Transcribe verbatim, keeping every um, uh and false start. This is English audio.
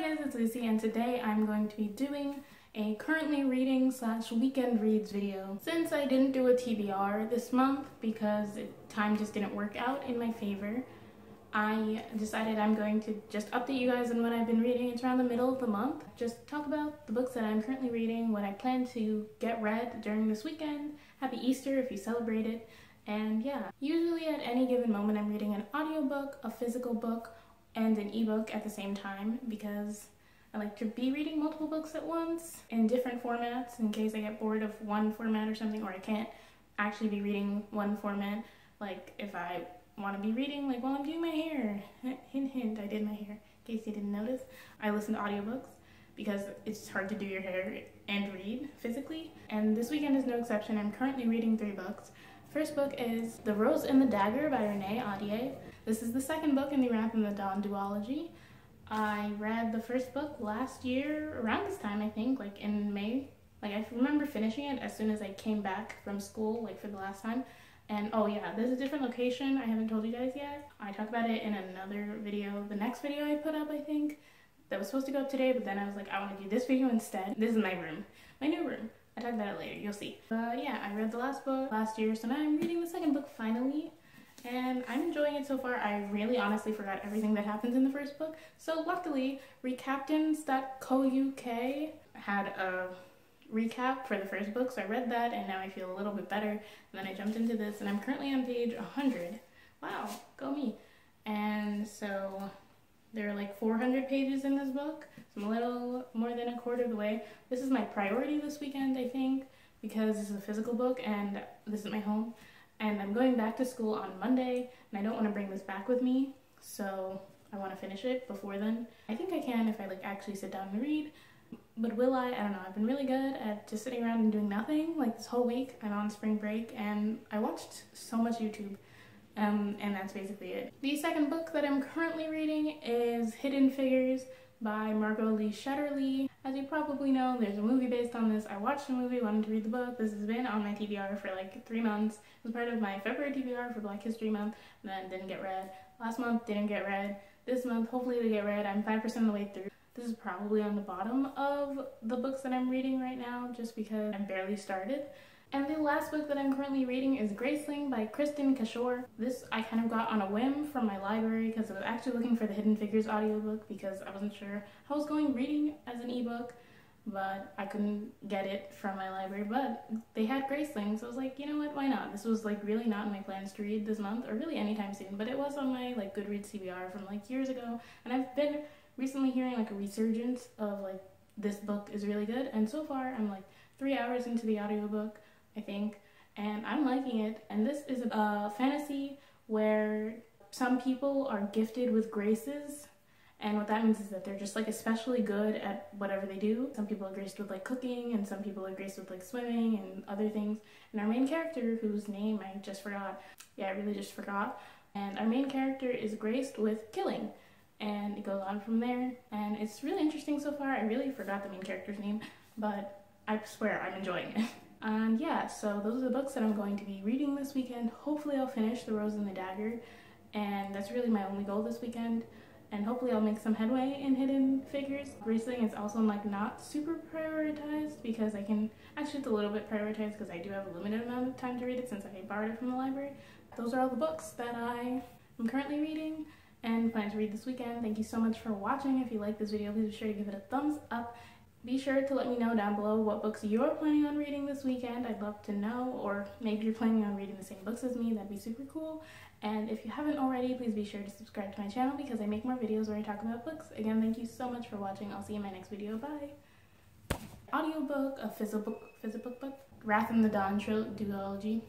guys, it's Lucy, and today I'm going to be doing a currently reading slash weekend reads video. Since I didn't do a T B R this month because it, time just didn't work out in my favor, I decided I'm going to just update you guys on what I've been reading. It's around the middle of the month. Just talk about the books that I'm currently reading, what I plan to get read during this weekend. Happy Easter if you celebrate it. And yeah, usually at any given moment I'm reading an audiobook, a physical book, and an ebook at the same time because I like to be reading multiple books at once in different formats in case I get bored of one format or something, or I can't actually be reading one format. Like if I want to be reading, like while I'm doing my hair, hint hint, I did my hair in case you didn't notice. I listen to audiobooks because it's hard to do your hair and read physically, and this weekend is no exception. I'm currently reading three books. First book is The Rose and the Dagger by Renée Audier. This is the second book in the Wrath and the Dawn duology. I read the first book last year, around this time I think, like in May. Like I remember finishing it as soon as I came back from school, like for the last time. And oh yeah, there's a different location I haven't told you guys yet. I talk about it in another video, the next video I put up I think. That was supposed to go up today, but then I was like, I want to do this video instead. This is my room, my new room. I'll talk about it later, you'll see. But uh, yeah, I read the last book last year, so now I'm reading the second book finally, and I'm enjoying it so far. I really honestly forgot everything that happens in the first book, so luckily Recaptains dot co dot U K had a recap for the first book, so I read that, and now I feel a little bit better, and then I jumped into this, and I'm currently on page one hundred. Wow, go me. And so there are like four hundred pages in this book, so I'm a little more than a quarter of the way. This is my priority this weekend, I think, because this is a physical book and this is my home. And I'm going back to school on Monday, and I don't want to bring this back with me, so I want to finish it before then. I think I can if I like actually sit down and read, but will I? I don't know. I've been really good at just sitting around and doing nothing. Like this whole week, I'm on spring break, and I watched so much YouTube. Um, and that's basically it. The second book that I'm currently reading is Hidden Figures by Margot Lee Shetterly. As you probably know, there's a movie based on this. I watched the movie, wanted to read the book. This has been on my T B R for like three months. It was part of my February T B R for Black History Month, and then didn't get read. Last month, didn't get read. This month, hopefully it'll get read. I'm five percent of the way through. This is probably on the bottom of the books that I'm reading right now, just because I barely started. And the last book that I'm currently reading is Graceling by Kristin Cashore. This I kind of got on a whim from my library because I was actually looking for the Hidden Figures audiobook because I wasn't sure how I was going reading as an ebook, but I couldn't get it from my library, but they had Graceling, so I was like, you know what, why not? This was like really not in my plans to read this month or really anytime soon, but it was on my like Goodreads T B R from like years ago, and I've been recently hearing like a resurgence of like this book is really good, and so far I'm like three hours into the audiobook, I think, and I'm liking it. And this is a fantasy where some people are gifted with graces, and what that means is that they're just like especially good at whatever they do. Some people are graced with like cooking, and some people are graced with like swimming and other things. And our main character, whose name I just forgot, yeah I really just forgot, and our main character is graced with killing, and it goes on from there, and it's really interesting so far. I really forgot the main character's name, but I swear I'm enjoying it. And yeah, so those are the books that I'm going to be reading this weekend. Hopefully I'll finish The Rose and the Dagger, and that's really my only goal this weekend. And hopefully I'll make some headway in Hidden Figures. Graceling is also like not super prioritized because I can, actually it's a little bit prioritized because I do have a limited amount of time to read it since I borrowed it from the library. Those are all the books that I am currently reading and plan to read this weekend. Thank you so much for watching. If you like this video, please be sure to give it a thumbs up. Be sure to let me know down below what books you're planning on reading this weekend. I'd love to know, or maybe you're planning on reading the same books as me. That'd be super cool. And if you haven't already, please be sure to subscribe to my channel because I make more videos where I talk about books. Again, thank you so much for watching. I'll see you in my next video. Bye! Audiobook, a physical book, physical book, Wrath and the Dawn duology.